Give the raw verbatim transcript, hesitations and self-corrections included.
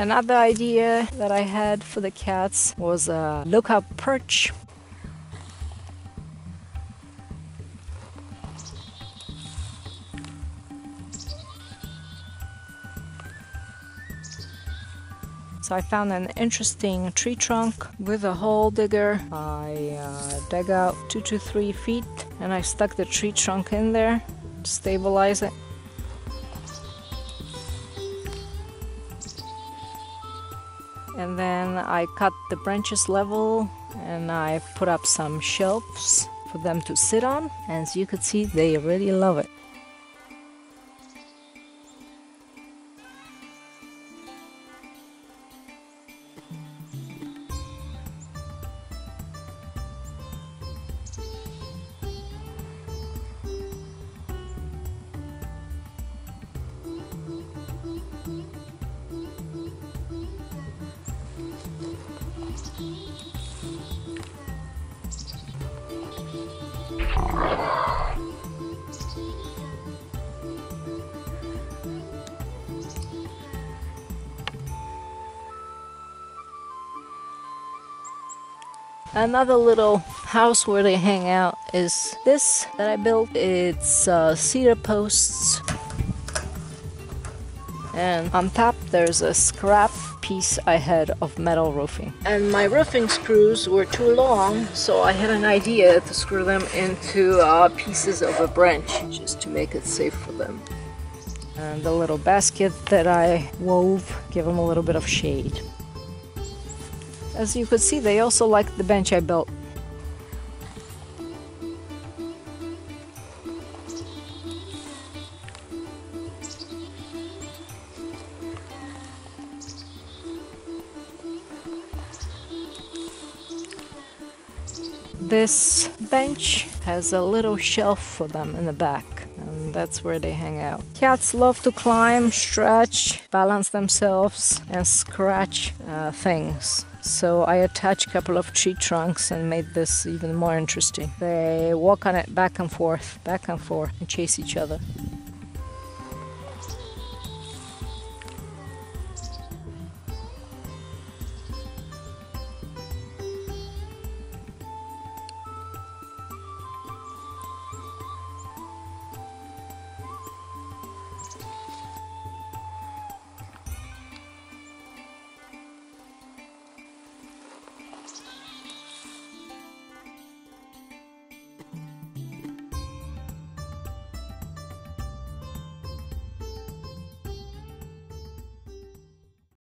Another idea that I had for the cats was a lookup perch. So I found an interesting tree trunk with a hole digger. I uh, dug out two to three feet and I stuck the tree trunk in there to stabilize it. And then I cut the branches level and I put up some shelves for them to sit on. And as you could see, they really love it. Another little house where they hang out is this that I built. It's uh, cedar posts, and on top there's a scrap piece I had of metal roofing. And my roofing screws were too long, so I had an idea to screw them into uh, pieces of a branch just to make it safe for them. And the little basket that I wove gave them a little bit of shade. As you could see, they also liked the bench I built. This bench has a little shelf for them in the back, and that's where they hang out. Cats love to climb, stretch, balance themselves, and scratch uh, things. So I attached a couple of tree trunks and made this even more interesting. They walk on it back and forth, back and forth, and chase each other.